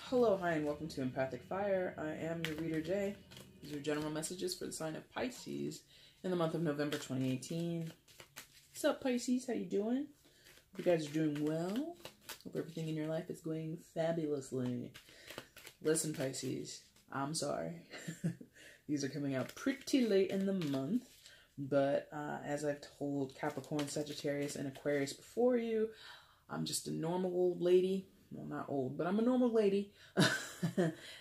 Hello, hi, and welcome to Empathic Fire. I am your reader, Jay. These are general messages for the sign of Pisces in the month of November 2018. What's up, Pisces? How you doing? Hope you guys are doing well. Hope everything in your life is going fabulously. Listen, Pisces, I'm sorry. These are coming out pretty late in the month, but as I've told Capricorn, Sagittarius, and Aquarius before you, I'm just a normal old lady. Well, not old, but I'm a normal lady.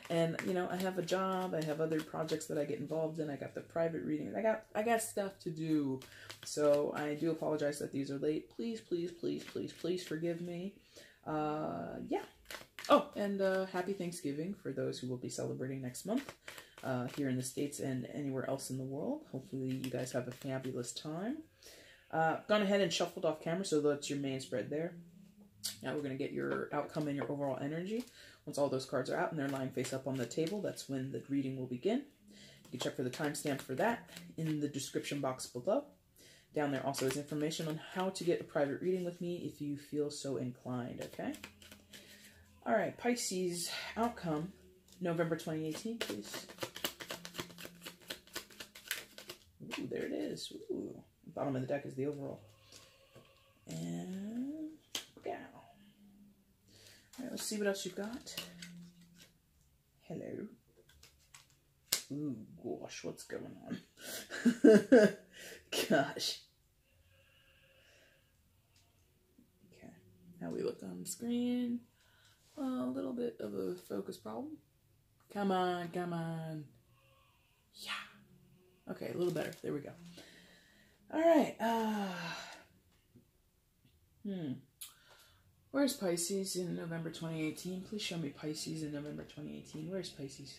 And, you know, I have a job. I have other projects that I get involved in. I got the private reading. I got stuff to do. So I do apologize that these are late. Please, please, please, please, please forgive me. Yeah. Oh, and happy Thanksgiving for those who will be celebrating next month here in the States and anywhere else in the world. Hopefully you guys have a fabulous time. Gone ahead and shuffled off camera, so that's your main spread there. Now we're going to get your outcome and your overall energy. Once all those cards are out and they're lying face up on the table, that's when the reading will begin. You can check for the timestamp for that in the description box below. Down there also is information on how to get a private reading with me if you feel so inclined, okay? All right, Pisces outcome, November 2018, please. Ooh, there it is. Ooh, bottom of the deck is the overall. And... all right, let's see what else you've got. Hello. Ooh, gosh, what's going on? Gosh. Okay, now we look on the screen. A little bit of a focus problem. Come on, come on. Yeah. Okay, a little better. There we go. All right. Where's Pisces in November 2018? Please show me Pisces in November 2018. Where's Pisces?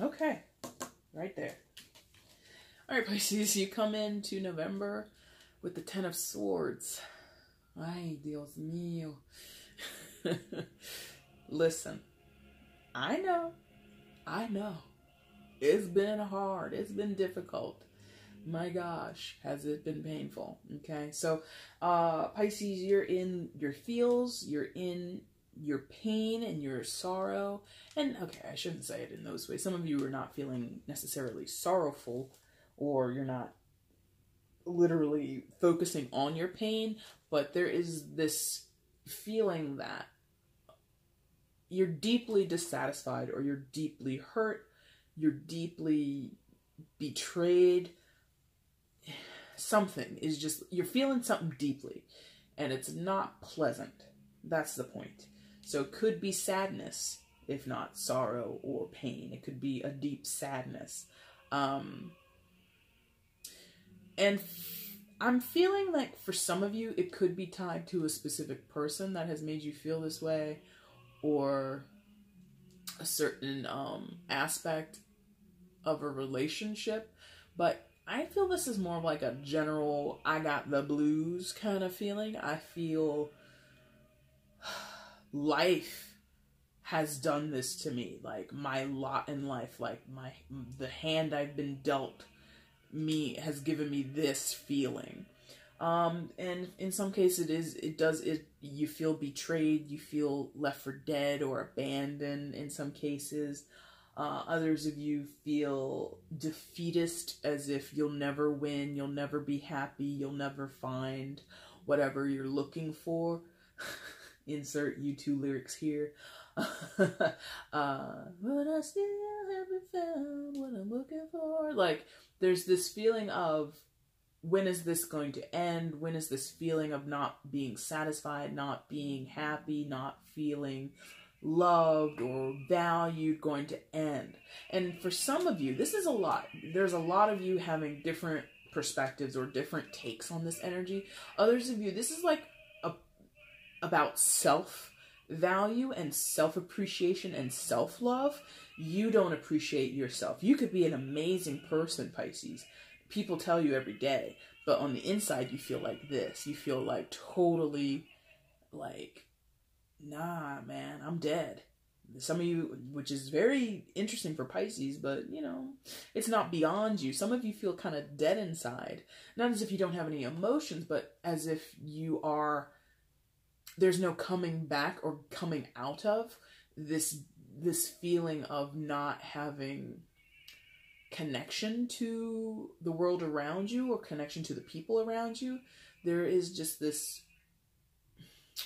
Okay. Right there. All right, Pisces, you come into November with the Ten of Swords. Ay, Dios mio. Listen, I know. It's been hard. It's been difficult. My gosh, has it been painful? Okay, so Pisces, you're in your feels, you're in your pain and your sorrow. And okay, I shouldn't say it in those ways. Some of you are not feeling necessarily sorrowful, or you're not literally focusing on your pain, but there is this feeling that you're deeply dissatisfied, or you're deeply hurt. You're deeply betrayed. Something is just, you're feeling something deeply, and it's not pleasant. That's the point. So it could be sadness, if not sorrow or pain. It could be a deep sadness. And I'm feeling like for some of you, it could be tied to a specific person that has made you feel this way, or a certain aspect of a relationship. But I feel this is more of like a general I got the blues kind of feeling. I feel life has done this to me, like my lot in life, like the hand I've been dealt me has given me this feeling. And in some cases you feel betrayed, you feel left for dead or abandoned in some cases. Others of you feel defeatist, as if you'll never win, you'll never be happy, you'll never find whatever you're looking for. Insert U2 lyrics here. But I still haven't found what I'm looking for. Like, there's this feeling of, when is this going to end? When is this feeling of not being satisfied, not being happy, not feeling loved or valued going to end? And for some of you, this is a lot. There's a lot of you having different perspectives or different takes on this energy. Others of you, this is like about self-value and self-appreciation and self-love. You don't appreciate yourself. You could be an amazing person, Pisces. People tell you every day, but on the inside, you feel like this. You feel like totally, like, nah, man, I'm dead. Some of you, which is very interesting for Pisces, but, you know, it's not beyond you. Some of you feel kind of dead inside. Not as if you don't have any emotions, but as if you are, there's no coming back or coming out of this feeling of not having connection to the world around you or connection to the people around you. There is just this,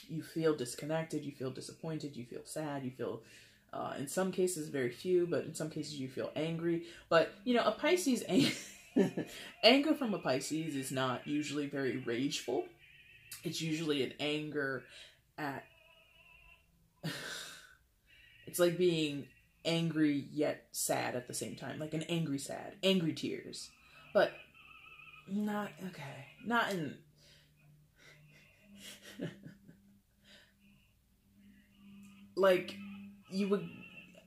you feel disconnected, you feel disappointed, you feel sad, you feel, in some cases, very few, but in some cases you feel angry. But, you know, a Pisces, anger from a Pisces is not usually very rageful. It's usually an anger at, it's like being angry yet sad at the same time, like an angry sad, angry tears, but not, okay, not in, like, you would,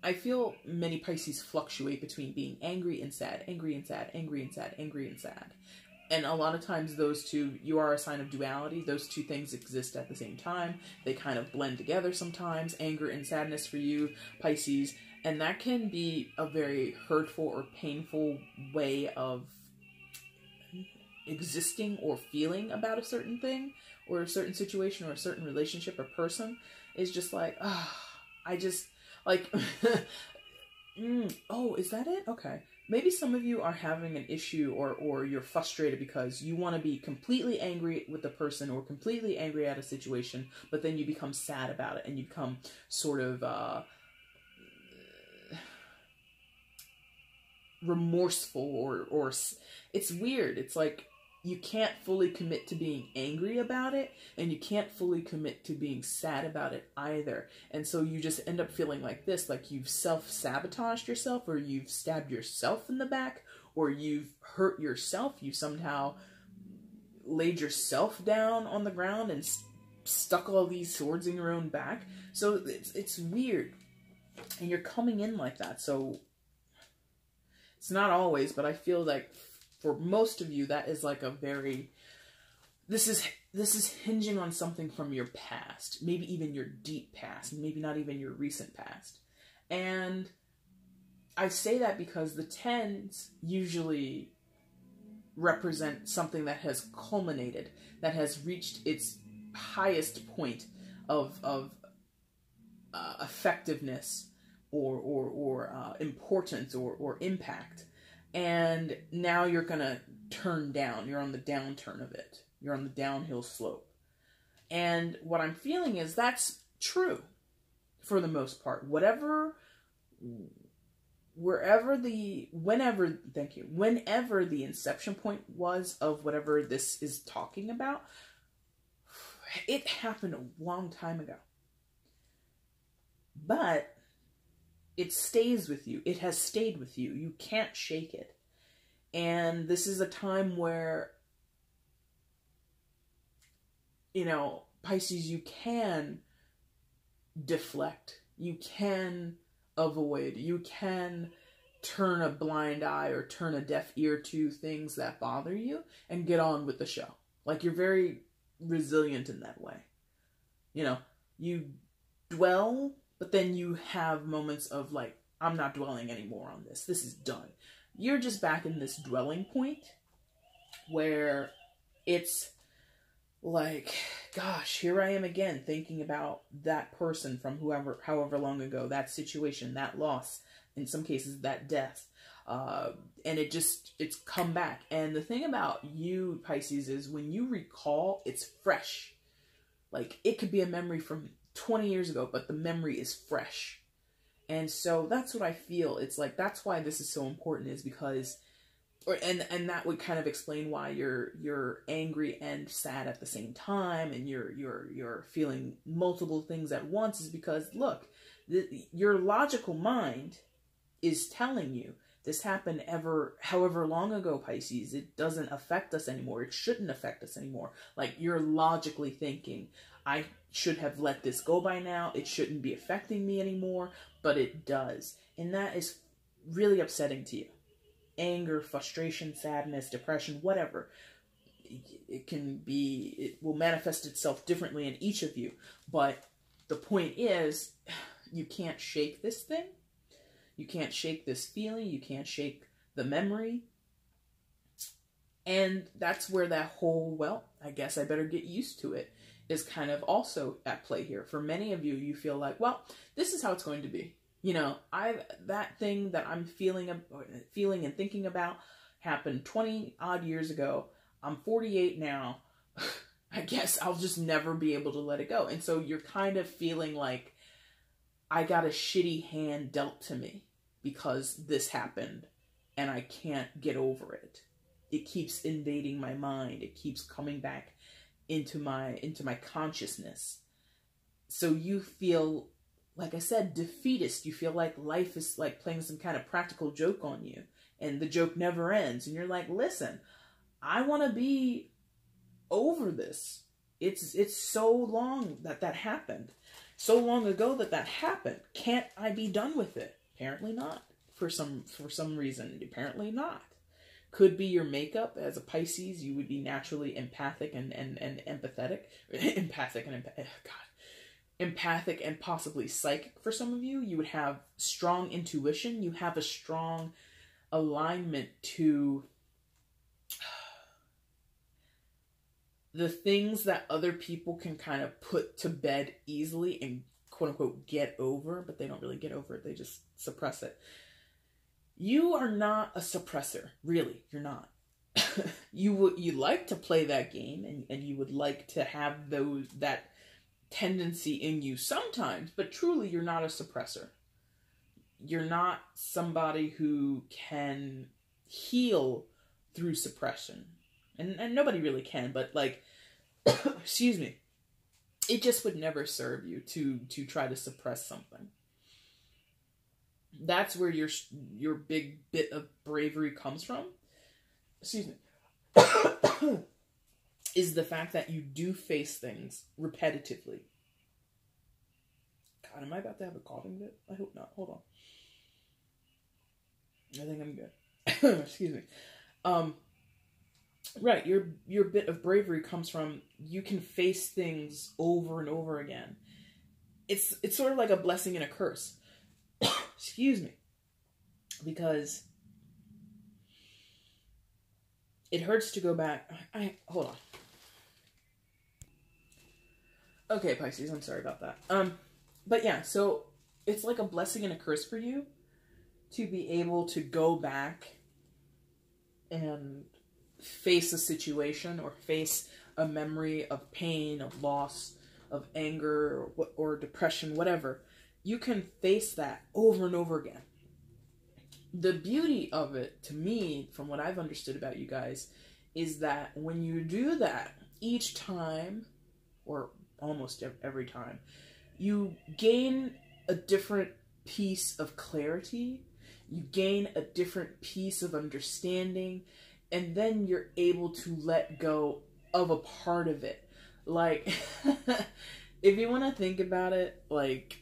I feel many Pisces fluctuate between being angry and sad, angry and sad, angry and sad, angry and sad. And a lot of times those two, you are a sign of duality. Those two things exist at the same time. They kind of blend together sometimes, anger and sadness for you, Pisces. And that can be a very hurtful or painful way of existing or feeling about a certain thing or a certain situation or a certain relationship or person. It's just like, ah, oh, I just, like, oh, is that it? Okay. Maybe some of you are having an issue or you're frustrated because you want to be completely angry with the person or completely angry at a situation, but then you become sad about it and you become sort of remorseful or it's weird. It's like you can't fully commit to being angry about it and you can't fully commit to being sad about it either. And so you just end up feeling like this, like you've self-sabotaged yourself or you've stabbed yourself in the back or you've hurt yourself. You somehow laid yourself down on the ground and stuck all these swords in your own back. So it's weird and you're coming in like that. So it's not always, but I feel like for most of you, that is like a very, this is hinging on something from your past, maybe even your deep past, maybe not even your recent past. And I say that because the tens usually represent something that has culminated, that has reached its highest point of effectiveness or importance or impact. And now you're going to turn down. You're on the downturn of it. You're on the downhill slope. And what I'm feeling is that's true for the most part. Whatever, wherever the, whenever, thank you, whenever the inception point was of whatever this is talking about, it happened a long time ago. But it stays with you. It has stayed with you. You can't shake it. And this is a time where, you know, Pisces, you can deflect. You can avoid. You can turn a blind eye or turn a deaf ear to things that bother you and get on with the show. Like, you're very resilient in that way. You know, you dwell, but then you have moments of like, I'm not dwelling anymore on this. This is done. You're just back in this dwelling point where it's like, gosh, here I am again thinking about that person from whoever, however long ago, that situation, that loss, in some cases, that death. And it just, it's come back. And the thing about you, Pisces, is when you recall, it's fresh. Like, it could be a memory from 20 years ago, but the memory is fresh. And so that's what I feel. It's like, that's why this is so important, is because, or, and that would kind of explain why you're angry and sad at the same time. And you're feeling multiple things at once, is because, look, your logical mind is telling you this happened ever, however long ago, Pisces. It doesn't affect us anymore. It shouldn't affect us anymore. Like, you're logically thinking, I should have let this go by now. It shouldn't be affecting me anymore, but it does. And that is really upsetting to you. Anger, frustration, sadness, depression, whatever. It will manifest itself differently in each of you, but The point is, you can't shake this thing. You can't shake this feeling. You can't shake the memory. And that's where that whole, well, I guess I better get used to it, is kind of also at play here. For many of you, you feel like, well, this is how it's going to be. You know, that thing that I'm feeling and thinking about happened 20 odd years ago. I'm 48 now. I guess I'll just never be able to let it go. And so you're kind of feeling like, I got a shitty hand dealt to me because this happened and I can't get over it. It keeps invading my mind. It keeps coming back into my consciousness. So you feel, like I said, defeatist. You feel like life is like playing some kind of practical joke on you, and the joke never ends. And you're like, listen, I want to be over this. It's so long that happened. So long ago that happened. Can't I be done with it? Apparently not. For some reason, apparently not. Could be your makeup. As a Pisces, you would be naturally empathic and empathetic. Empathic and possibly psychic for some of you. You would have strong intuition. You have a strong alignment to the things that other people can kind of put to bed easily and quote unquote get over, but they don't really get over it. They just suppress it. You are not a suppressor, really. You're not. you like to play that game, and you would like to have that tendency in you sometimes, but truly you're not a suppressor. You're not somebody who can heal through suppression. And nobody really can, but like, excuse me, it just would never serve you to try to suppress something. That's where your big bit of bravery comes from, excuse me, is the fact that you do face things repetitively. God, am I about to have a coughing fit? I hope not. Hold on. I think I'm good. Excuse me. Right, your bit of bravery comes from you can face things over and over again. It's sort of like a blessing and a curse. Excuse me, because it hurts to go back. Hold on. Okay, Pisces, I'm sorry about that. But yeah, so it's like a blessing and a curse for you to be able to go back and face a situation or face a memory of pain, of loss, of anger, or depression, whatever. You can face that over and over again. The beauty of it, to me, from what I've understood about you guys, is that when you do that each time, or almost every time, you gain a different piece of clarity, you gain a different piece of understanding, and then you're able to let go of a part of it. Like, if you want to think about it, like,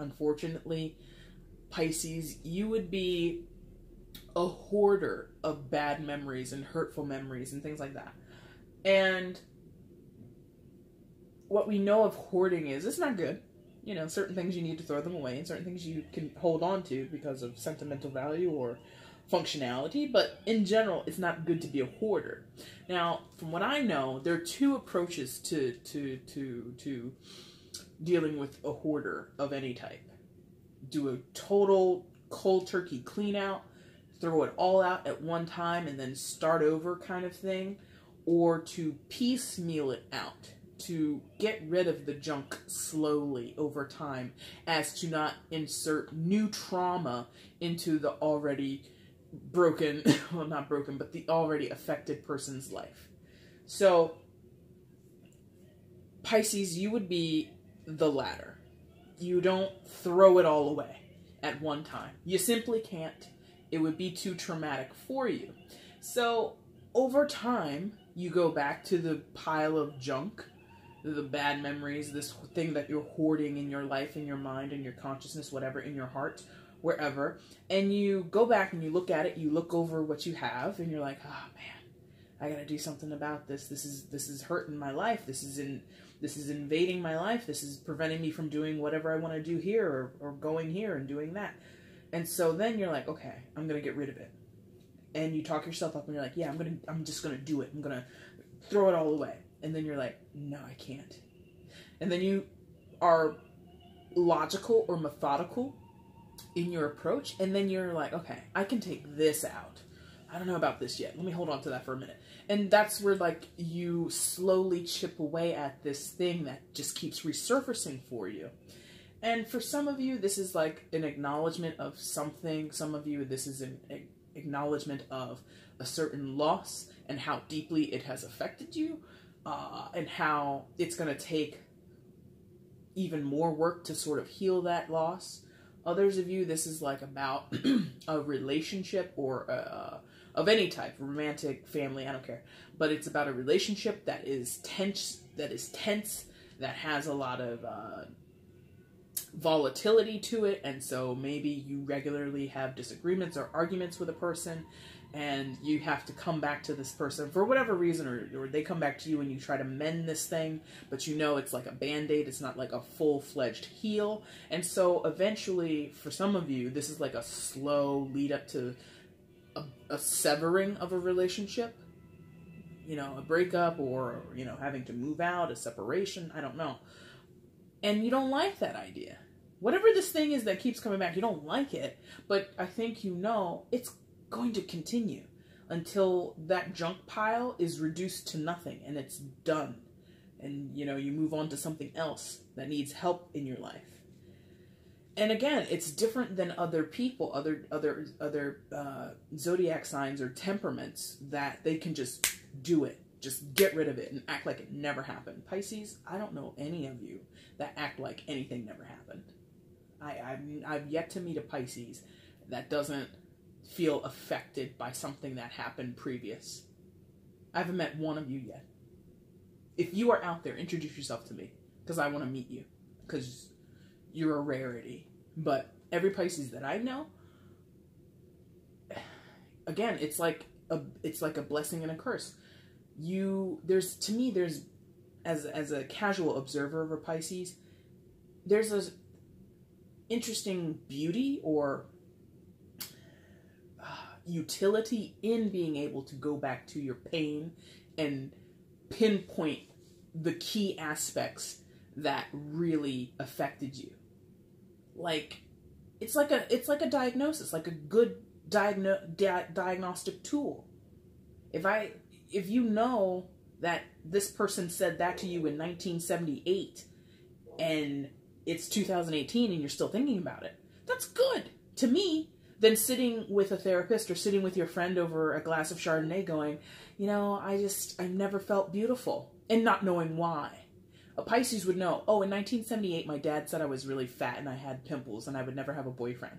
unfortunately, Pisces, you would be a hoarder of bad memories and hurtful memories and things like that. And what we know of hoarding is it's not good. You know, certain things you need to throw them away and certain things you can hold on to because of sentimental value or functionality, but in general, it's not good to be a hoarder. Now, from what I know, there are two approaches to dealing with a hoarder of any type. Do a total cold turkey clean out, throw it all out at one time and then start over kind of thing, or to piecemeal it out, to get rid of the junk slowly over time as to not insert new trauma into the already broken, well, not broken, but the already affected person's life. So, Pisces, you would be the latter. You don't throw it all away at one time. You simply can't. It would be too traumatic for you. So over time, you go back to the pile of junk, the bad memories, this thing that you're hoarding in your life, in your mind, in your consciousness, whatever, in your heart, wherever. And you go back and you look at it, you look over what you have, and you're like, oh man, I gotta do something about this. This is hurting my life. This is in this is invading my life. This is preventing me from doing whatever I want to do here, or going here and doing that. And so then you're like, okay, I'm going to get rid of it. And you talk yourself up and you're like, yeah, I'm just going to do it. I'm going to throw it all away. And then you're like, no, I can't. And then you are logical or methodical in your approach. And then you're like, okay, I can take this out. I don't know about this yet. Let me hold on to that for a minute. And that's where, like, you slowly chip away at this thing that just keeps resurfacing for you. And for some of you, this is like an acknowledgement of something. Some of you, this is an acknowledgement of a certain loss and how deeply it has affected you, and how it's going to take even more work to sort of heal that loss. Others of you, this is like about a relationship or of any type, romantic, family, I don't care. But it's about a relationship that is tense, that has a lot of volatility to it. And so maybe you regularly have disagreements or arguments with a person, and you have to come back to this person for whatever reason, or they come back to you and you try to mend this thing, but you know it's like a band-aid, it's not like a full-fledged heal. And so eventually, for some of you, this is like a slow lead up to a severing of a relationship, you know, a breakup, or, you know, having to move out, a separation, I don't know. And you don't like that idea. Whatever this thing is that keeps coming back, you don't like it, but I think you know it's going to continue until that junk pile is reduced to nothing and it's done. And, you know, you move on to something else that needs help in your life. And again, it's different than other people, other zodiac signs or temperaments, that they can just do it, just get rid of it and act like it never happened. Pisces, I don't know any of you that act like anything never happened. I've yet to meet a Pisces that doesn't feel affected by something that happened previous. I haven't met one of you yet. If you are out there, introduce yourself to me, because I want to meet you, because you're a rarity. But every Pisces that I know, again, it's like a blessing and a curse. To me, as a casual observer of a Pisces, there's an interesting beauty or utility in being able to go back to your pain and pinpoint the key aspects that really affected you. Like, it's like a diagnosis, like a good diagnostic tool. If you know that this person said that to you in 1978 and it's 2018 and you're still thinking about it, that's good to me. Than sitting with a therapist or sitting with your friend over a glass of Chardonnay going, you know, I never felt beautiful, and not knowing why. A Pisces would know, oh, in 1978, my dad said I was really fat and I had pimples and I would never have a boyfriend.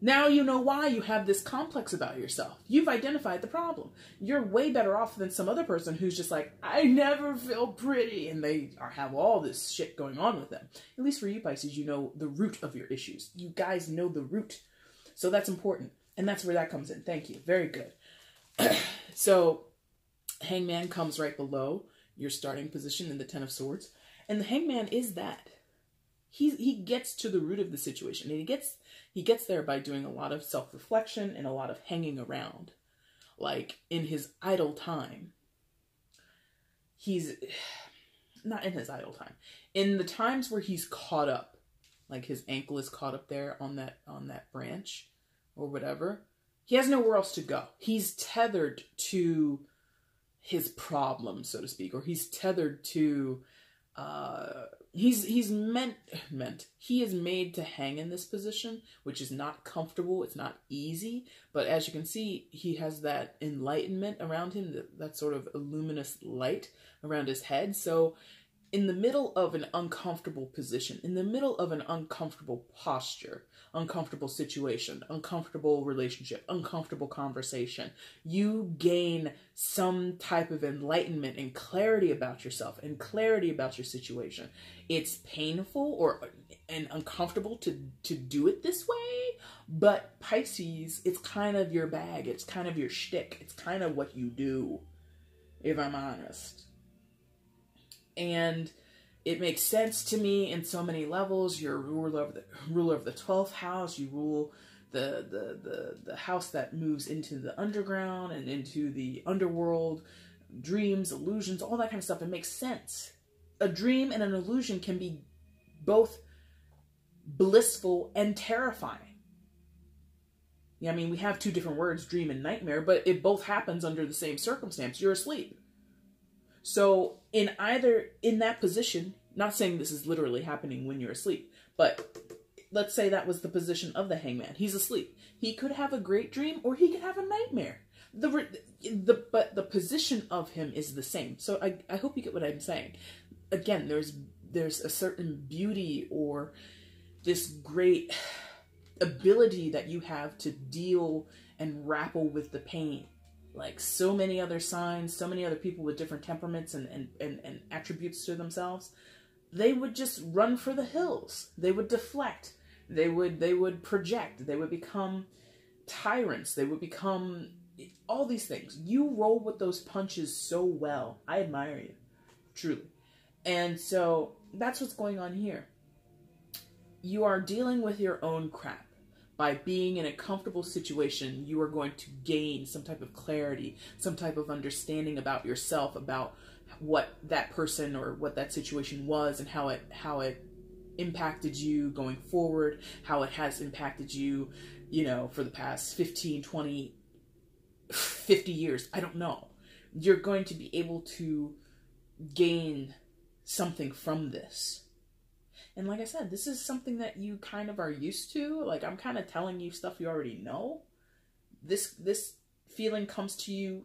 Now you know why you have this complex about yourself. You've identified the problem. You're way better off than some other person who's just like, I never feel pretty, and they have all this shit going on with them. At least for you, Pisces, you know the root of your issues. You guys know the root. So that's important. And that's where that comes in. Thank you. Very good. So Hangman comes right below your starting position in the Ten of Swords. And the Hangman is that. He gets to the root of the situation. And he gets there by doing a lot of self-reflection and a lot of hanging around. Like, in his idle time. He's... Not in his idle time. In the times where he's caught up. Like, his ankle is caught up there on that branch or whatever. He has nowhere else to go. He's tethered to his problem, so to speak, or he's tethered to, he is made to hang in this position, which is not comfortable. It's not easy, but as you can see, he has that enlightenment around him, that sort of luminous light around his head. So in the middle of an uncomfortable position, in the middle of an uncomfortable posture, uncomfortable situation, uncomfortable relationship, uncomfortable conversation, you gain some type of enlightenment and clarity about yourself and clarity about your situation. It's painful and uncomfortable to do it this way, but Pisces, it's kind of your bag. It's kind of your shtick. It's kind of what you do, if I'm honest. and it makes sense to me in so many levels. You're a ruler of the 12th house. You rule the house that moves into the underground and into the underworld, dreams, illusions, all that kind of stuff. It makes sense. A dream and an illusion can be both blissful and terrifying. Yeah, I mean, we have two different words, dream and nightmare, but it both happens under the same circumstance. You're asleep. So in that position, not saying this is literally happening when you're asleep, but let's say that was the position of the hangman. He's asleep. He could have a great dream or he could have a nightmare. But the position of him is the same. So I hope you get what I'm saying. Again, there's a certain beauty or this great ability that you have to deal and grapple with the pain. Like so many other signs, so many other people with different temperaments and attributes to themselves, they would just run for the hills. They would deflect. They would project. They would become tyrants. They would become all these things. You roll with those punches so well. I admire you, truly. And so that's what's going on here. You are dealing with your own crap. By being in a comfortable situation, you are going to gain some type of clarity, some type of understanding about yourself, about what that person or what that situation was and how it impacted you going forward, how it has impacted you, you know, for the past 15, 20, 50 years. I don't know. You're going to be able to gain something from this. And like I said, this is something that you kind of are used to. Like I'm kind of telling you stuff you already know. This feeling comes to you,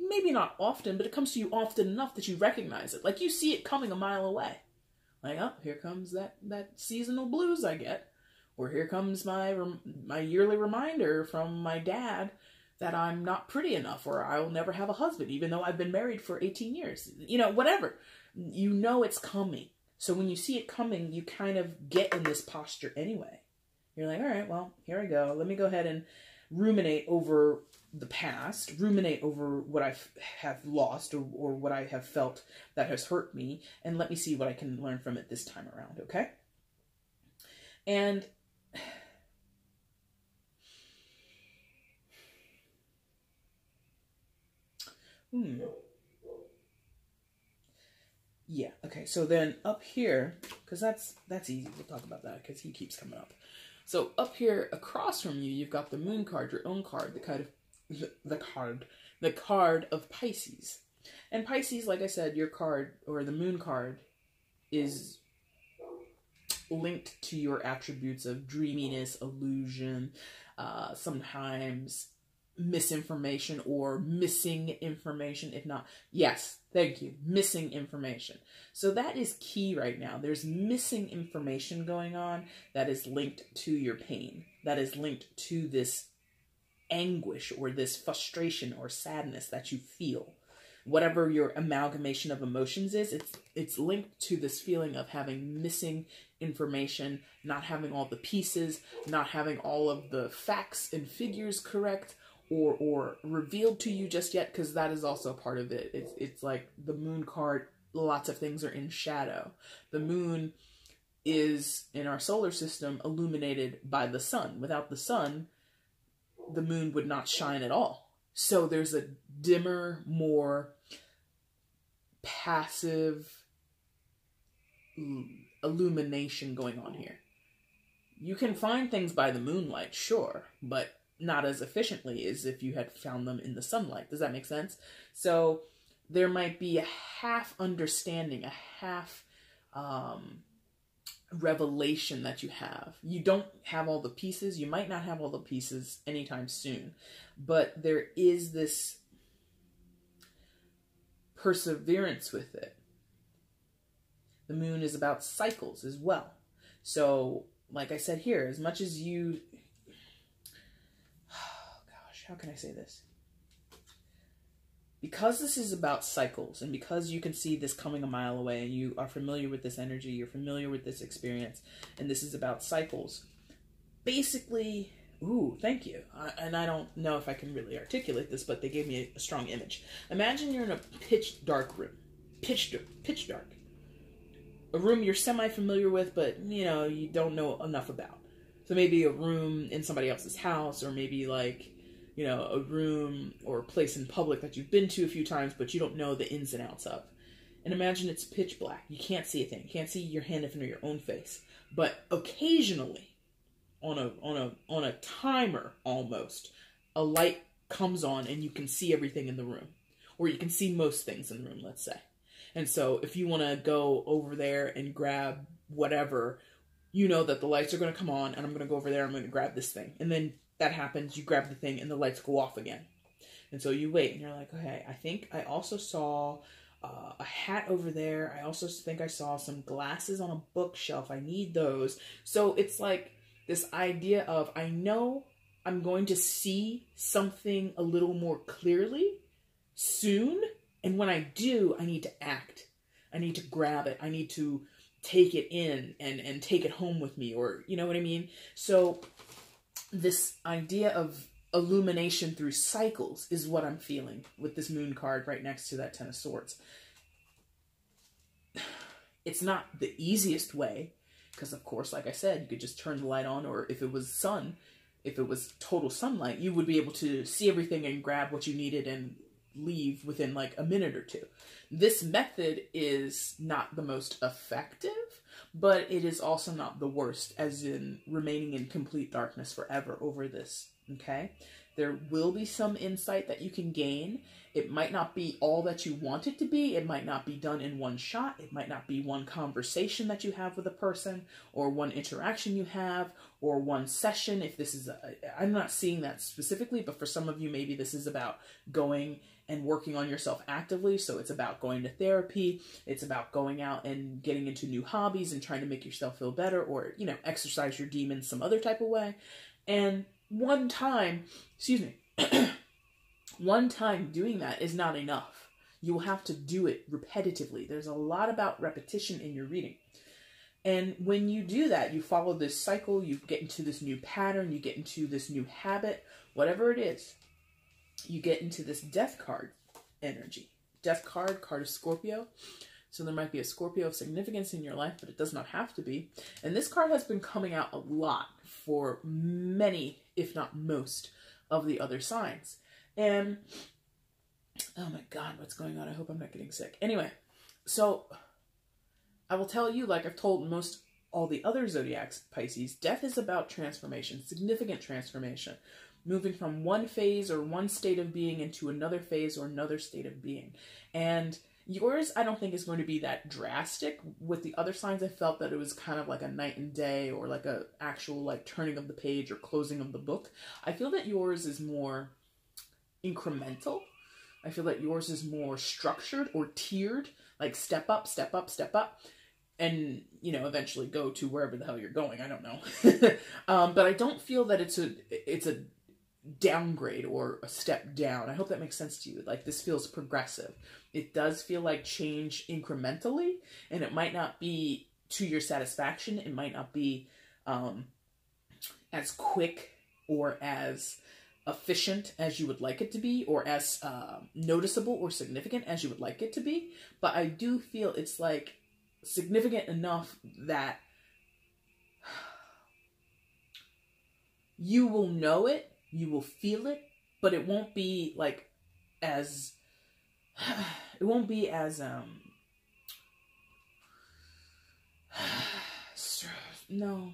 maybe not often, but it comes to you often enough that you recognize it. Like you see it coming a mile away. Like, oh, here comes that seasonal blues I get. Or here comes my yearly reminder from my dad that I'm not pretty enough or I'll never have a husband, even though I've been married for 18 years. You know, whatever. You know it's coming. So when you see it coming, you kind of get in this posture anyway. You're like, all right, well, here I go. Let me go ahead and ruminate over the past, ruminate over what I have lost or what I have felt that has hurt me, and let me see what I can learn from it this time around, okay? And yeah, okay, so then up here, because that's easy, we'll talk about that, because he keeps coming up. So up here, across from you, you've got the moon card, your own card, the card of Pisces. And Pisces, like I said, your card, or the moon card, is linked to your attributes of dreaminess, illusion, sometimes misinformation or missing information, if not, yes, thank you, missing information. So that is key right now. There's missing information going on that is linked to your pain, that is linked to this anguish or this frustration or sadness that you feel. Whatever your amalgamation of emotions is, it's linked to this feeling of having missing information, not having all the pieces, not having all of the facts and figures correct, or revealed to you just yet, because that is also part of it. It's like the moon card, lots of things are in shadow. The moon is, in our solar system, illuminated by the sun. Without the sun, the moon would not shine at all. So there's a dimmer, more passive illumination going on here. You can find things by the moonlight, sure, but not as efficiently as if you had found them in the sunlight. Does that make sense? So there might be a half understanding, a half revelation that you have. You don't have all the pieces. You might not have all the pieces anytime soon, but there is this perseverance with it. The moon is about cycles as well. So like I said here, as much as you... How can I say this? Because this is about cycles, and because you can see this coming a mile away, and you are familiar with this energy, you're familiar with this experience, and this is about cycles. Basically, ooh, thank you. I don't know if I can really articulate this, but they gave me a strong image. Imagine you're in a pitch dark room. pitch dark. A room you're semi-familiar with, but, you know, you don't know enough about. So maybe a room in somebody else's house, or maybe, like, you know, a room or a place in public that you've been to a few times, but you don't know the ins and outs of. And imagine it's pitch black. You can't see a thing. You can't see your hand in front of your own face. But occasionally, on a timer almost, a light comes on and you can see everything in the room. Or you can see most things in the room, let's say. And so if you want to go over there and grab whatever, you know that the lights are going to come on and I'm going to go over there, I'm going to grab this thing. And then that happens, you grab the thing and the lights go off again. And so you wait and you're like, okay, I think I also saw a hat over there. I also think I saw some glasses on a bookshelf. I need those. So it's like this idea of, I know I'm going to see something a little more clearly soon. And when I do, I need to act. I need to grab it. I need to take it in and take it home with me, or, you know what I mean? So this idea of illumination through cycles is what I'm feeling with this moon card right next to that Ten of Swords. It's not the easiest way, because of course, like I said, you could just turn the light on, or if it was sun, if it was total sunlight, you would be able to see everything and grab what you needed and leave within like a minute or two. This method is not the most effective, but it is also not the worst, as in remaining in complete darkness forever over this, okay? There will be some insight that you can gain. It might not be all that you want it to be. It might not be done in one shot. It might not be one conversation that you have with a person, or one interaction you have, or one session. If this is, I'm not seeing that specifically, but for some of you, maybe this is about going and working on yourself actively. So it's about going to therapy. It's about going out and getting into new hobbies and trying to make yourself feel better, or, you know, exercise your demons some other type of way. And one time doing that is not enough. You will have to do it repetitively. There's a lot about repetition in your reading. And when you do that, you follow this cycle, you get into this new pattern, you get into this new habit, whatever it is. You get into this death card energy. Death card, card of Scorpio. So there might be a Scorpio of significance in your life, but it does not have to be. And this card has been coming out a lot for many, if not most, of the other signs. And, oh my God, what's going on? I hope I'm not getting sick. Anyway, so I will tell you, like I've told most all the other zodiacs, Pisces, death is about transformation, significant transformation. Moving from one phase or one state of being into another phase or another state of being. And yours, I don't think, is going to be that drastic. With the other signs, I felt that it was kind of like a night and day, or like a actual like turning of the page or closing of the book. I feel that yours is more incremental. I feel that yours is more structured or tiered, like step up, step up, step up. And, you know, eventually go to wherever the hell you're going. I don't know. But I don't feel that it's a downgrade or a step down. I hope that makes sense to you. Like, this feels progressive. It does feel like change incrementally, and it might not be to your satisfaction. It might not be as quick or as efficient as you would like it to be, or as noticeable or significant as you would like it to be. But I do feel it's like significant enough that you will know it. You will feel it, but it won't be like as, it won't be as, no.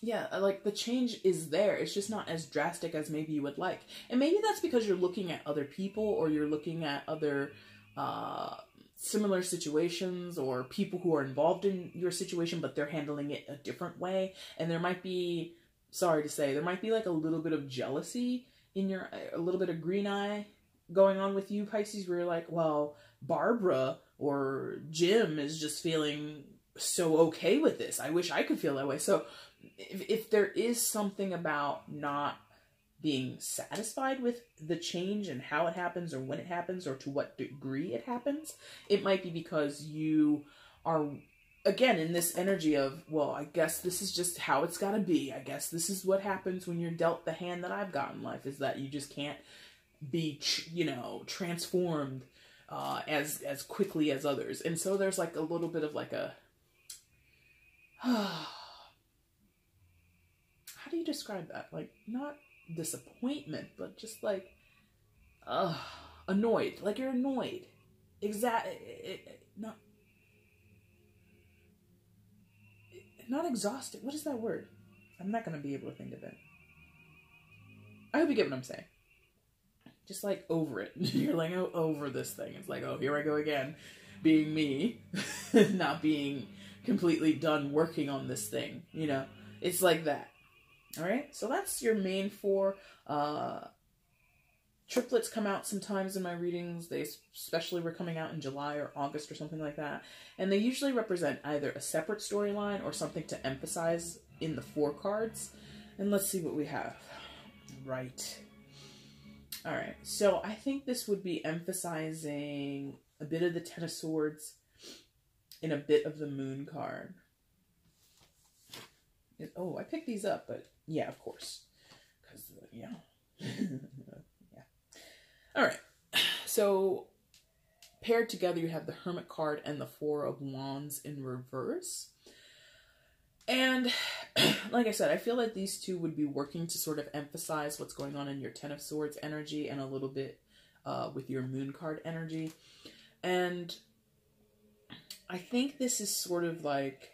Yeah, like the change is there. It's just not as drastic as maybe you would like. And maybe that's because you're looking at other people, or you're looking at other, similar situations, or people who are involved in your situation, but they're handling it a different way. And there might be, sorry to say, there might be like a little bit of jealousy in your, a little bit of green eye going on with you, Pisces, where you're like, well, Barbara or Jim is just feeling so okay with this. I wish I could feel that way. So if there is something about not being satisfied with the change and how it happens, or when it happens, or to what degree it happens, it might be because you are, again, in this energy of, well, I guess this is just how it's got to be. I guess this is what happens when you're dealt the hand that I've got in life, is that you just can't be, you know, transformed as quickly as others. And so there's like a little bit of like a, how do you describe that? Like not disappointment, but just like annoyed. Like you're annoyed. Not exhausted. What is that word? I'm not going to be able to think of it. I hope you get what I'm saying. Just like over it. You're like, oh, over this thing. It's like, oh, here I go again. Being me. Not being completely done working on this thing. You know, it's like that. All right. So that's your main four. Triplets come out sometimes in my readings. They especially were coming out in July or August or something like that. And they usually represent either a separate storyline or something to emphasize in the four cards. And let's see what we have. Right. All right. So I think this would be emphasizing a bit of the Ten of Swords and a bit of the Moon card. And, oh, I picked these up, but yeah, of course. Because, yeah. All right, so paired together, you have the Hermit card and the Four of Wands in reverse. And like I said, I feel like these two would be working to sort of emphasize what's going on in your Ten of Swords energy and a little bit with your Moon card energy. And I think this is sort of like,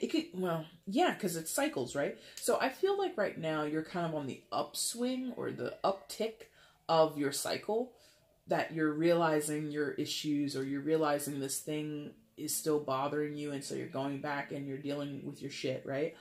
it could, well, yeah, because it's cycles, right? So I feel like right now you're kind of on the upswing or the uptick of your cycle, that you're realizing your issues or you're realizing this thing is still bothering you. And so you're going back and you're dealing with your shit, right?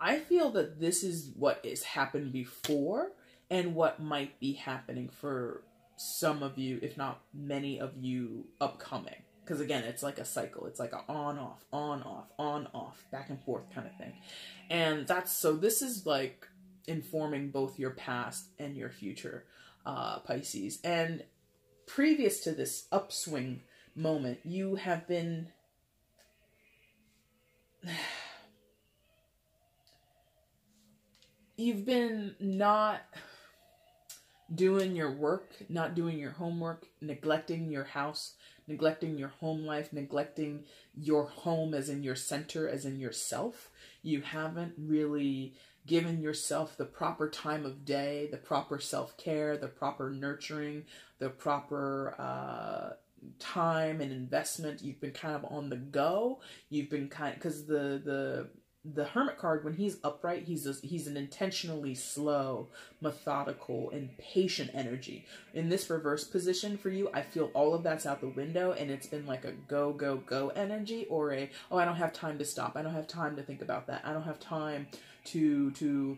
I feel that this is what has happened before and what might be happening for some of you, if not many of you upcoming. Because again, it's like a cycle. It's like an on-off, on-off, on-off, back and forth kind of thing. And that's, so this is like informing both your past and your future, Pisces. And previous to this upswing moment, you have been, you've been not doing your work, not doing your homework, neglecting your house, neglecting your home life, neglecting your home as in your center, as in yourself. You haven't really given yourself the proper time of day, the proper self-care, the proper nurturing, the proper time and investment. You've been kind of on the go. You've been kind of, because the Hermit card, when he's upright, he's an intentionally slow, methodical, and patient energy. In this reverse position for you, I feel all of that's out the window, and it's been like a go, go, go energy, or a, oh, I don't have time to stop. I don't have time to think about that. I don't have time to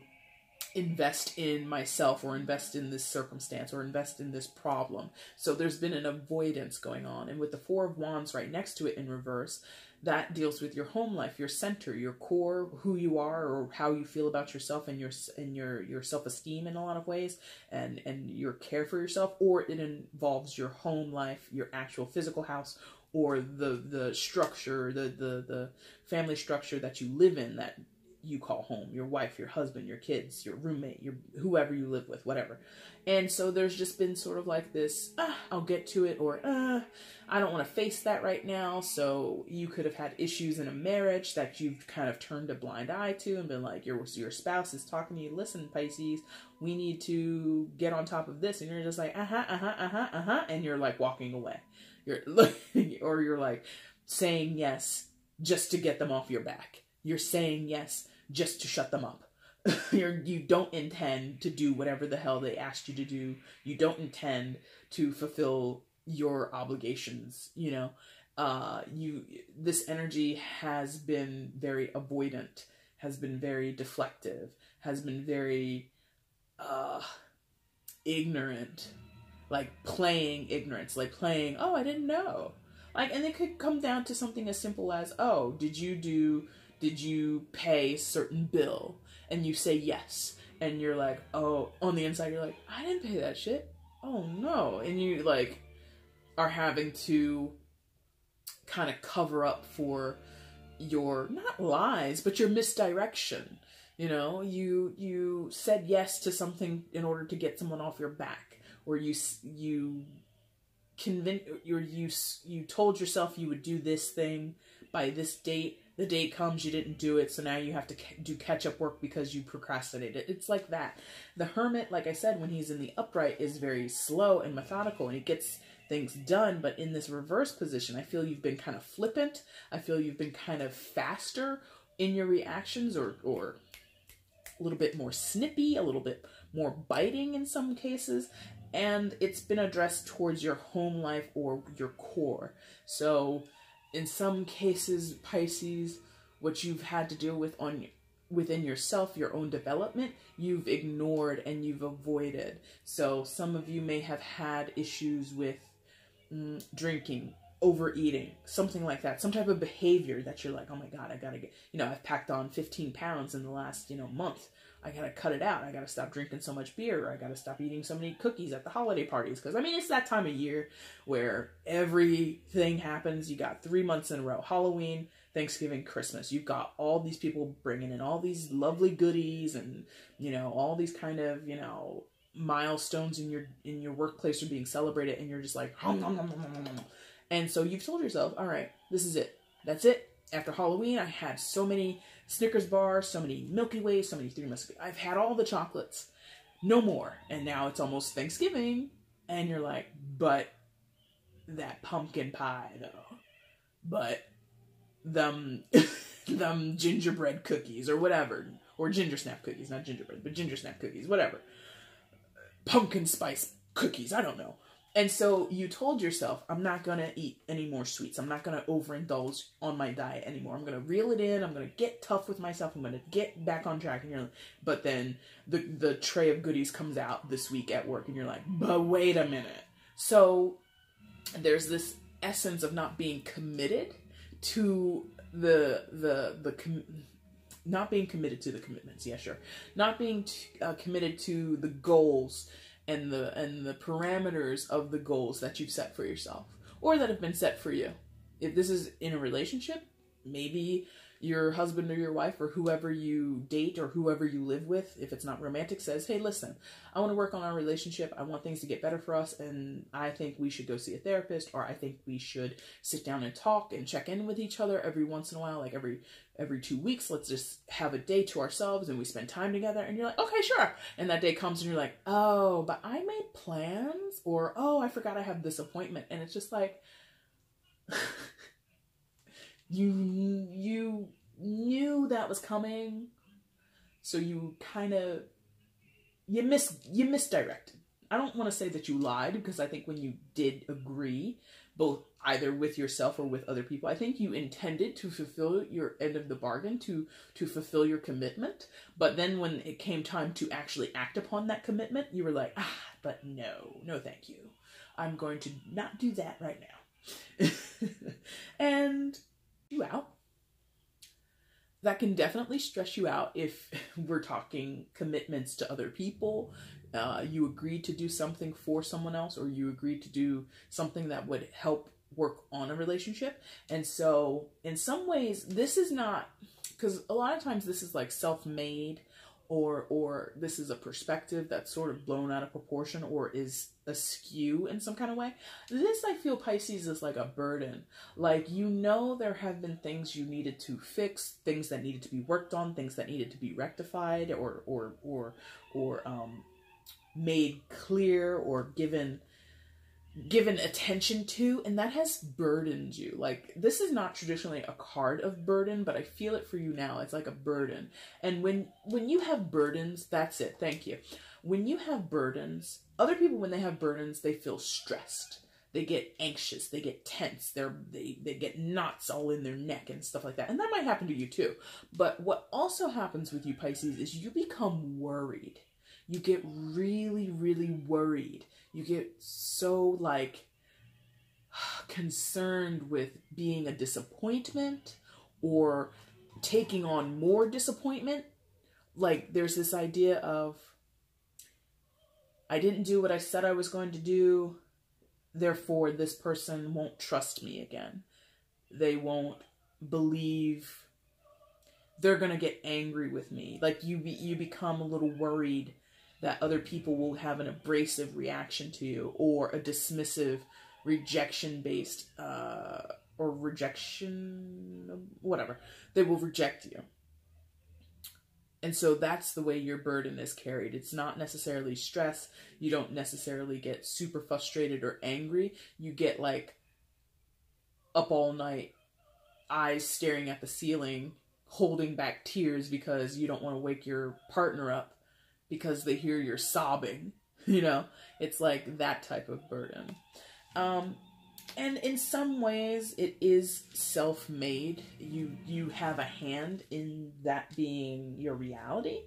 invest in myself or invest in this circumstance or invest in this problem. So there's been an avoidance going on. And with the Four of Wands right next to it in reverse, that deals with your home life, your center, your core, who you are or how you feel about yourself and your self-esteem in a lot of ways, and your care for yourself, or it involves your home life, your actual physical house, or the structure, the family structure that you live in that you call home, your wife, your husband, your kids, your roommate, your whoever you live with, whatever. And so there's just been sort of like this, I'll get to it, or I don't want to face that right now. So you could have had issues in a marriage that you've kind of turned a blind eye to and been like, your spouse is talking to you, listen, Pisces, we need to get on top of this. And you're just like, and you're like walking away. You're or you're like saying yes just to get them off your back. You're saying yes just to shut them up. You don't intend to do whatever the hell they asked you to do. You don't intend to fulfill your obligations, you know. This energy has been very avoidant, has been very deflective, has been very ignorant, like playing ignorance, like playing, oh, I didn't know. Like, and it could come down to something as simple as, oh, did you pay a certain bill? And you say yes. And you're like, oh, on the inside, you're like, I didn't pay that shit. Oh no. And you like are having to kind of cover up for your, not lies, but your misdirection. You know, you said yes to something in order to get someone off your back, or you told yourself you would do this thing by this date. The date comes, you didn't do it, so now you have to do catch-up work because you procrastinated. It's like that. The Hermit, like I said, when he's in the upright, is very slow and methodical, and he gets things done. But in this reverse position, I feel you've been kind of flippant. I feel you've been kind of faster in your reactions, or a little bit more snippy, a little bit more biting in some cases. And it's been addressed towards your home life or your core. So in some cases, Pisces, what you've had to deal with within yourself, your own development, you've ignored and you've avoided. So some of you may have had issues with drinking, overeating, something like that, some type of behavior that you're like, oh my God, I gotta get, you know, I've packed on 15 pounds in the last, you know, month. I gotta cut it out. I gotta stop drinking so much beer. Or I gotta stop eating so many cookies at the holiday parties. Because, I mean, it's that time of year where everything happens. You got 3 months in a row. Halloween, Thanksgiving, Christmas. You've got all these people bringing in all these lovely goodies and, you know, all these kind of, you know, milestones in your workplace are being celebrated. And you're just like, hum, hum, hum, hum, hum, hum. And so you've told yourself, all right, this is it. That's it. After Halloween, I had so many Snickers bars, so many Milky Ways, so many Three Musketeers. I've had all the chocolates. No more. And now it's almost Thanksgiving. And you're like, but that pumpkin pie, though. But them gingerbread cookies or whatever. Or ginger snap cookies. Not gingerbread, but ginger snap cookies. Whatever. Pumpkin spice cookies. I don't know. And so you told yourself, I'm not going to eat any more sweets. I'm not going to overindulge on my diet anymore. I'm going to reel it in. I'm going to get tough with myself. I'm going to get back on track. And you're, but then the tray of goodies comes out this week at work. And you're like, but wait a minute. So there's this essence of not being committed to not being committed to the commitments. Yeah, sure. Not being committed to the goals and the parameters of the goals that you've set for yourself or that have been set for you. If this is in a relationship, maybe your husband or your wife or whoever you date or whoever you live with, if it's not romantic, says, hey, listen, I want to work on our relationship. I want things to get better for us. And I think we should go see a therapist, or I think we should sit down and talk and check in with each other every once in a while, like every 2 weeks. Let's just have a day to ourselves and we spend time together. And you're like, okay, sure. And that day comes and you're like, oh, but I made plans, or, oh, I forgot I have this appointment. And it's just like, You knew that was coming, so you kind of, you misdirected. I don't want to say that you lied, because I think when you did agree, both either with yourself or with other people, I think you intended to fulfill your end of the bargain, to fulfill your commitment. But then when it came time to actually act upon that commitment, you were like, ah, but no, thank you. I'm going to not do that right now. And you out. That can definitely stress you out if we're talking commitments to other people. You agreed to do something for someone else, or you agreed to do something that would help work on a relationship. And so in some ways, this is not, because a lot of times this is like self-made, or this is a perspective that's sort of blown out of proportion or is askew in some kind of way. This, I feel, Pisces, is like a burden. Like, you know, there have been things you needed to fix, things that needed to be worked on, things that needed to be rectified or made clear or given attention to, and that has burdened you. Like, this is not traditionally a card of burden, but I feel it for you now. It's like a burden. And when you have burdens, that's it. Thank you. When you have burdens, other people, when they have burdens, they feel stressed. They get anxious. They get tense. They get knots all in their neck and stuff like that. And that might happen to you too. But what also happens with you, Pisces, is you become worried. You get really, really worried. You get so, like, concerned with being a disappointment or taking on more disappointment. Like, there's this idea of, I didn't do what I said I was going to do, therefore this person won't trust me again. They won't believe they're going to get angry with me. Like you become a little worried that other people will have an abrasive reaction to you, or a dismissive, rejection-based, or rejection, whatever. They will reject you. And so that's the way your burden is carried. It's not necessarily stress. You don't necessarily get super frustrated or angry. You get like up all night, eyes staring at the ceiling, holding back tears because you don't want to wake your partner up because they hear you're sobbing. You know, it's like that type of burden. And in some ways it is self-made. You have a hand in that being your reality.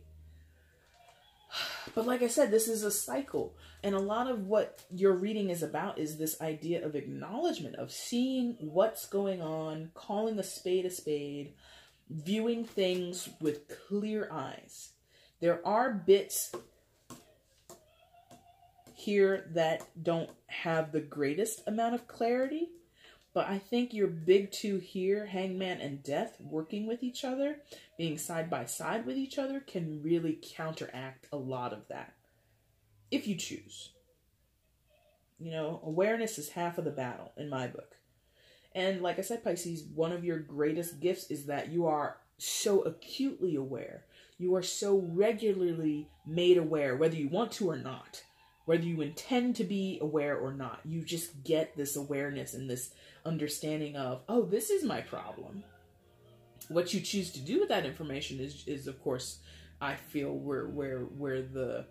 But like I said, this is a cycle. And a lot of what your reading is about is this idea of acknowledgement, of seeing what's going on, calling a spade, viewing things with clear eyes. There are bits here that don't have the greatest amount of clarity, but I think your big two here, Hangman and Death, working with each other, being side by side with each other, can really counteract a lot of that if you choose. You know, awareness is half of the battle in my book. And like I said, Pisces, one of your greatest gifts is that you are so acutely aware. You are so regularly made aware, whether you want to or not. Whether you intend to be aware or not, you just get this awareness and this understanding of, oh, this is my problem. What you choose to do with that information is of course, I feel where the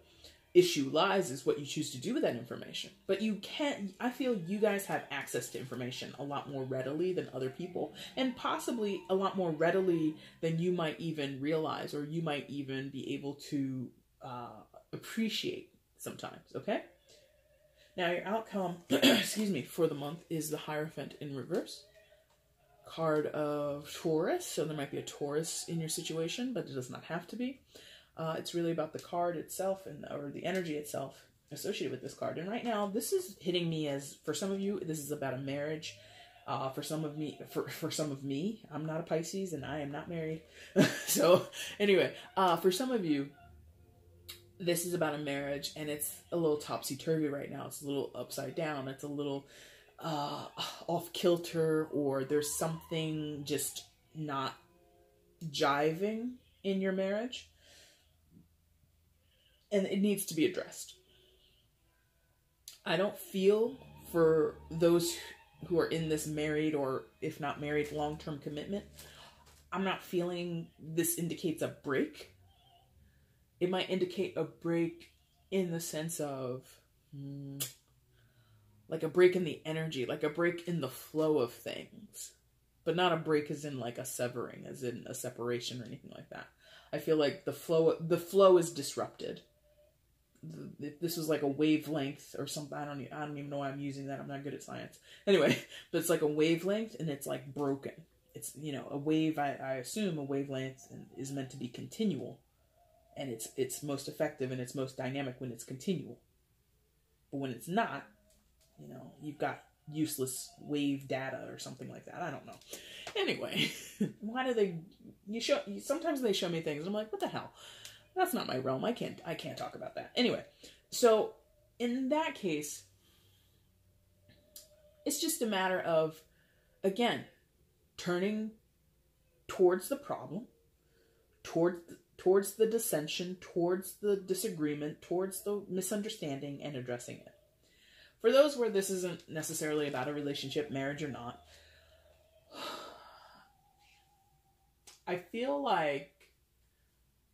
issue lies, is what you choose to do with that information. But you can't, I feel you guys have access to information a lot more readily than other people, and possibly a lot more readily than you might even realize, or you might even be able to appreciate. Sometimes, okay? Now your outcome, excuse me, for the month is the Hierophant in reverse. Card of Taurus, so there might be a Taurus in your situation, but it does not have to be. It's really about the card itself, and or the energy itself associated with this card. And right now, this is hitting me as, for some of you, this is about a marriage. For some of me, I'm not a Pisces and I am not married. So anyway, for some of you, this is about a marriage, and it's a little topsy-turvy right now. It's a little upside down. It's a little off-kilter, or there's something just not jiving in your marriage. And it needs to be addressed. I don't feel for those who are in this married, or if not married, long-term commitment. I'm not feeling this indicates a break. It might indicate a break in the sense of like a break in the energy, like a break in the flow of things, but not a break as in like a severing, as in a separation or anything like that. I feel like the flow is disrupted. This was like a wavelength or something. I don't even know why I'm using that. I'm not good at science. Anyway, but it's like a wavelength, and it's like broken. It's, you know, a wave. I assume a wavelength is meant to be continual. And it's most effective and it's most dynamic when it's continual. But when it's not, you know, you've got useless wave data or something like that. I don't know. Anyway, why do they? Sometimes they show me things. And I'm like, what the hell? That's not my realm. I can't talk about that. Anyway, so in that case, it's just a matter of, again, turning towards the problem, towards the dissension, towards the disagreement, towards the misunderstanding, and addressing it. For those where this isn't necessarily about a relationship, marriage or not, I feel like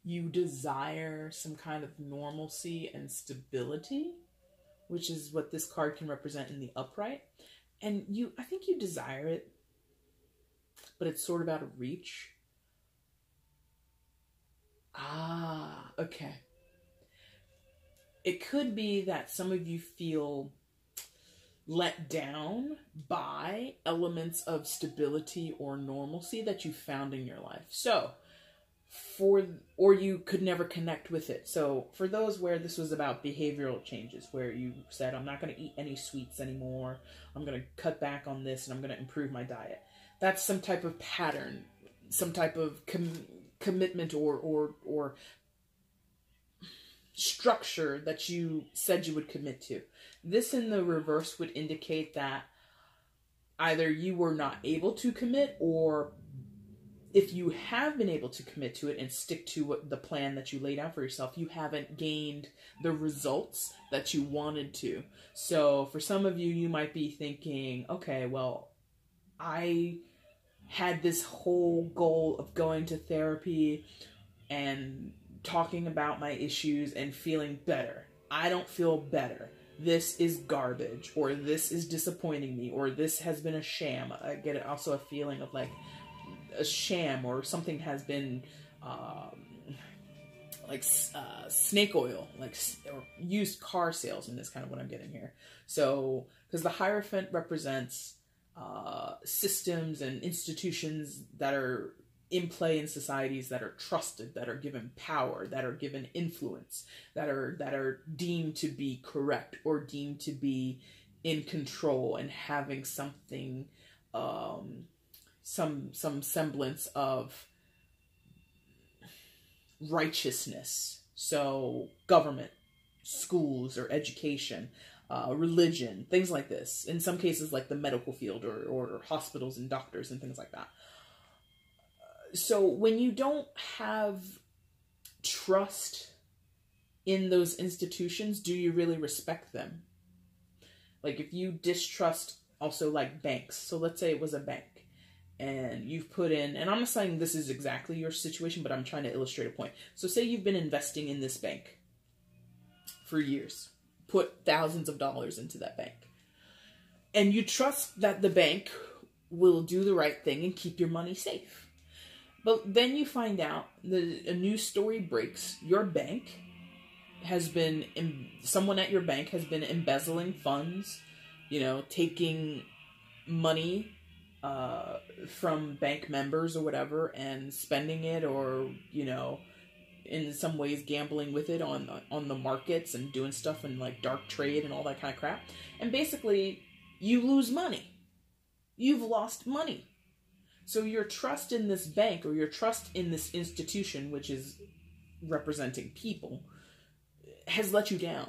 you desire some kind of normalcy and stability, which is what this card can represent in the upright. And I think you desire it, but it's sort of out of reach. Ah, okay. It could be that some of you feel let down by elements of stability or normalcy that you found in your life. So, or you could never connect with it. So, for those where this was about behavioral changes, where you said, I'm not going to eat any sweets anymore, I'm going to cut back on this, and I'm going to improve my diet. That's some type of pattern, some type of commitment or structure that you said you would commit to. This in the reverse would indicate that either you were not able to commit, or if you have been able to commit to it and stick to the plan that you laid out for yourself, you haven't gained the results that you wanted to. So for some of you, you might be thinking, okay, well, I had this whole goal of going to therapy and talking about my issues and feeling better. I don't feel better. This is garbage, or this is disappointing me, or this has been a sham. I get also a feeling of like a sham, or something has been snake oil, like, or used car sales, and that's kind of what I'm getting here. So, because the Hierophant represents systems and institutions that are in play in societies, that are trusted, that are given power, that are given influence, that are deemed to be correct or deemed to be in control and having something, some semblance of righteousness. So government, schools or education, religion, things like this. In some cases, like the medical field or hospitals and doctors and things like that. So when you don't have trust in those institutions, do you really respect them? Like if you distrust also like banks. So let's say it was a bank and you've put in, and I'm not saying this is exactly your situation, but I'm trying to illustrate a point. So say you've been investing in this bank for years, put thousands of dollars into that bank, and you trust that the bank will do the right thing and keep your money safe. But then you find out a news story breaks. Your bank has been, someone at your bank has been embezzling funds, you know, taking money from bank members or whatever and spending it, or, you know, in some ways gambling with it on the markets and doing stuff and like dark trade and all that kind of crap. And basically you lose money. You've lost money. So your trust in this bank or your trust in this institution, which is representing people, has let you down.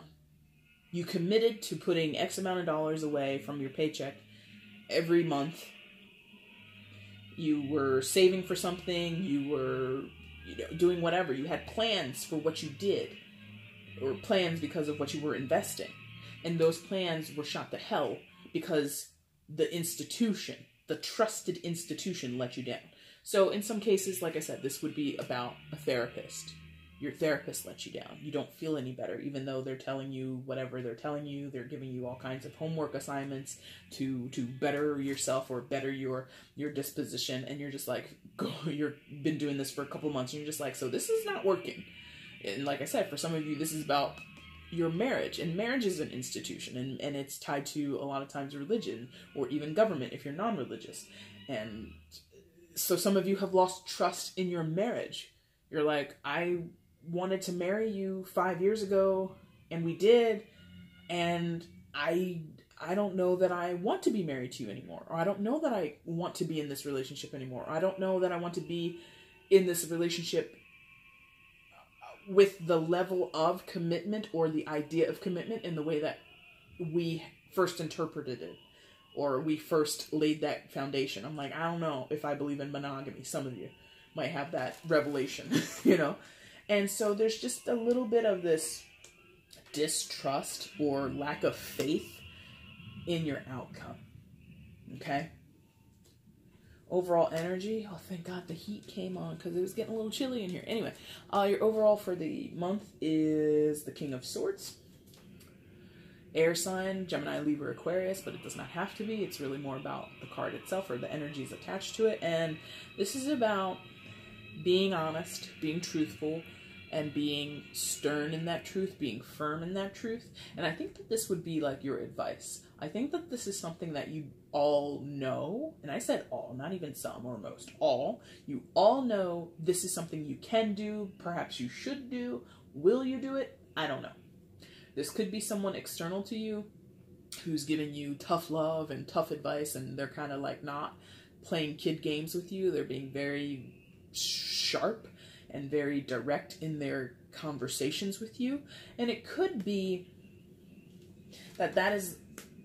You committed to putting X amount of dollars away from your paycheck every month. You were saving for something. You were, you know, doing whatever. You had plans for what you did, or plans because of what you were investing. And those plans were shot to hell because the institution, the trusted institution, let you down. So in some cases, like I said, this would be about a therapist. Your therapist let you down. You don't feel any better, even though they're telling you whatever they're telling you. They're giving you all kinds of homework assignments to better yourself or better your disposition. And you're just like, you've been doing this for a couple months. And you're just like, so this is not working. And like I said, for some of you, this is about your marriage, and marriage is an institution, and it's tied to a lot of times religion or even government if you're non-religious. And so some of you have lost trust in your marriage. You're like, I wanted to marry you 5 years ago and we did, and I don't know that I want to be married to you anymore, or I don't know that I want to be in this relationship anymore, or I don't know that I want to be in this relationship with the level of commitment or the idea of commitment in the way that we first interpreted it, or we first laid that foundation. I'm like, I don't know if I believe in monogamy. Some of you might have that revelation, you know? And so there's just a little bit of this distrust or lack of faith in your outcome. Okay. Overall energy, oh thank God the heat came on because it was getting a little chilly in here. Anyway, your overall for the month is the King of Swords. Air sign, Gemini, Libra, Aquarius, but it does not have to be. It's really more about the card itself or the energies attached to it. And this is about being honest, being truthful, and being stern in that truth, being firm in that truth. And I think that this would be like your advice. I think that this is something that you all know, and I said all, not even some or most, all. You all know this is something you can do, perhaps you should do. Will you do it? I don't know. This could be someone external to you who's giving you tough love and tough advice, and they're kind of like not playing kid games with you. They're being very sharp. and very direct in their conversations with you. And it could be that that is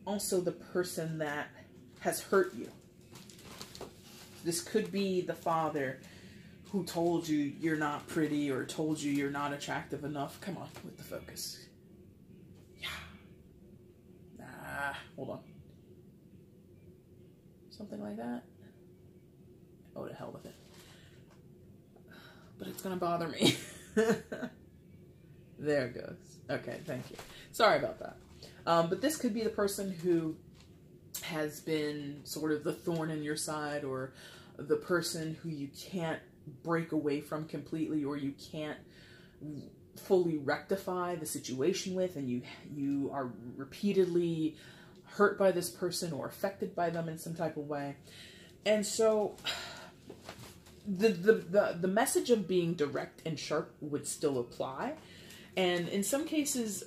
also the person that has hurt you. This could be the father who told you you're not pretty or told you you're not attractive enough. Come on, with the focus. Yeah. Nah, hold on. Something like that. Oh, to hell with it. But it's gonna bother me. There it goes. Okay, thank you. Sorry about that. But this could be the person who has been sort of the thorn in your side, or the person who you can't break away from completely, or you can't fully rectify the situation with, and you are repeatedly hurt by this person or affected by them in some type of way. And so the message of being direct and sharp would still apply. And in some cases,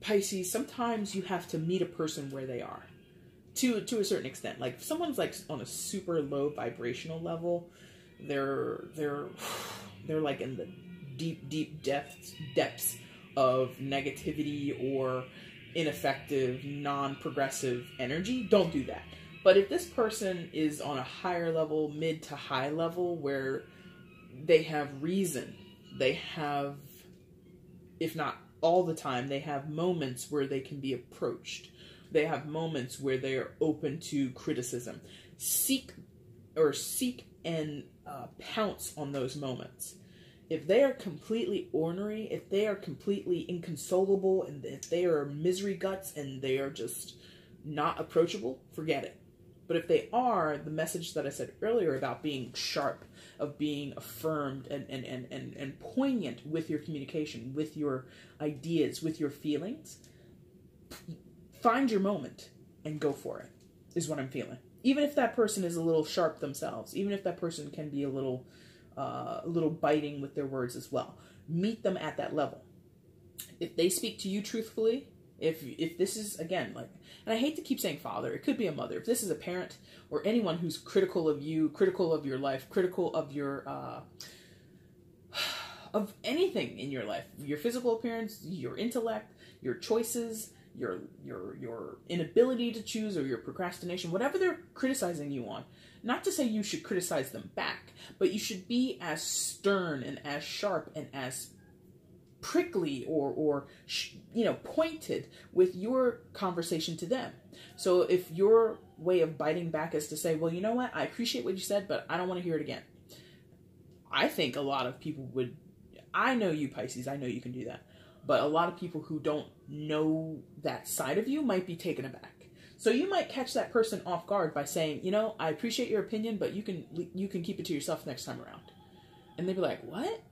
Pisces, sometimes you have to meet a person where they are to a certain extent. Like, if someone's like on a super low vibrational level, they're like in the deep depths of negativity or ineffective, non-progressive energy. Don't do that. But if this person is on a higher level, mid to high level, where they have reason, they have, if not all the time, they have moments where they can be approached. They have moments where they are open to criticism. Seek and pounce on those moments. If they are completely ornery, if they are completely inconsolable, and if they are misery guts and they are just not approachable, forget it. But if they are, the message that I said earlier about being sharp, of being affirmed and poignant with your communication, with your ideas, with your feelings, find your moment and go for it, is what I'm feeling. Even if that person is a little sharp themselves, even if that person can be a little biting with their words as well, meet them at that level. If they speak to you truthfully, if this is, again, like, and I hate to keep saying father, it could be a mother. If this is a parent or anyone who's critical of you, critical of your life, critical of your, of anything in your life, your physical appearance, your intellect, your choices, your inability to choose, or your procrastination, whatever they're criticizing you on, not to say you should criticize them back, but you should be as stern and as sharp and as prickly or pointed with your conversation to them. So if your way of biting back is to say, well, you know what, I appreciate what you said, but I don't want to hear it again. I think a lot of people would, I know you, Pisces, I know you can do that, but a lot of people who don't know that side of you might be taken aback. So you might catch that person off guard by saying, you know, I appreciate your opinion, but you can keep it to yourself next time around. And they'd be like, what?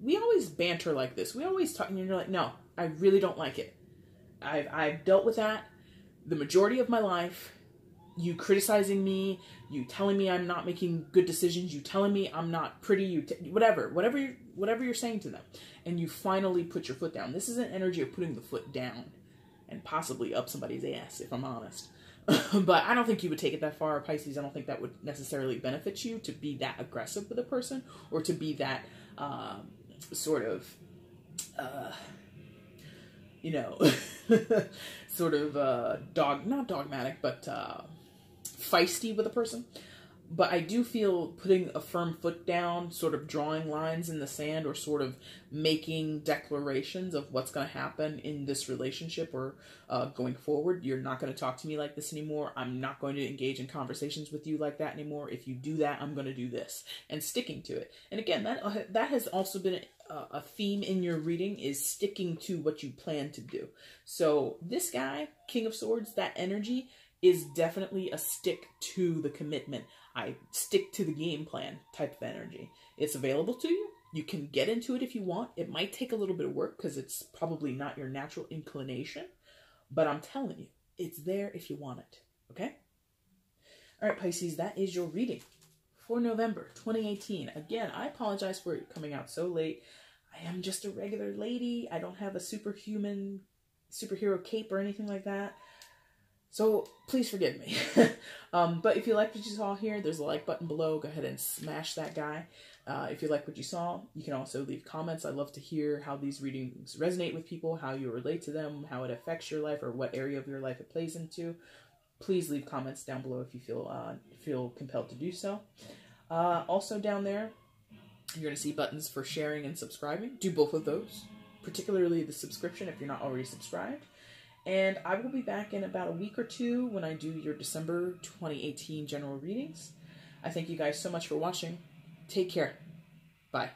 We always banter like this. We always talk, and you're like, no, I really don't like it. I've dealt with that the majority of my life. You criticizing me, you telling me I'm not making good decisions, you telling me I'm not pretty, whatever you're saying to them. And you finally put your foot down. This is an energy of putting the foot down and possibly up somebody's ass, if I'm honest. But I don't think you would take it that far, Pisces. I don't think that would necessarily benefit you to be that aggressive with a person, or to be that, not dogmatic, but feisty with a person. But I do feel putting a firm foot down, sort of drawing lines in the sand, or sort of making declarations of what's going to happen in this relationship, or going forward. You're not going to talk to me like this anymore. I'm not going to engage in conversations with you like that anymore. If you do that, I'm going to do this, and sticking to it. And again, that has also been a theme in your reading, is sticking to what you plan to do. So this guy, King of Swords, that energy is definitely a stick to the commitment, I stick to the game plan type of energy. It's available to you. You can get into it if you want. It might take a little bit of work because it's probably not your natural inclination, but I'm telling you, it's there if you want it. Okay? All right, Pisces, that is your reading for November 2018. Again, I apologize for it coming out so late. I am just a regular lady. I don't have a superhero cape or anything like that. So please forgive me. But if you like what you saw here, there's a like button below. Go ahead and smash that guy. If you like what you saw, you can also leave comments. I'd love to hear how these readings resonate with people, how you relate to them, how it affects your life, or what area of your life it plays into. Please leave comments down below if you feel compelled to do so. Also down there, you're going to see buttons for sharing and subscribing. Do both of those, particularly the subscription if you're not already subscribed. And I will be back in about a week or two when I do your December 2018 general readings. I thank you guys so much for watching. Take care. Bye.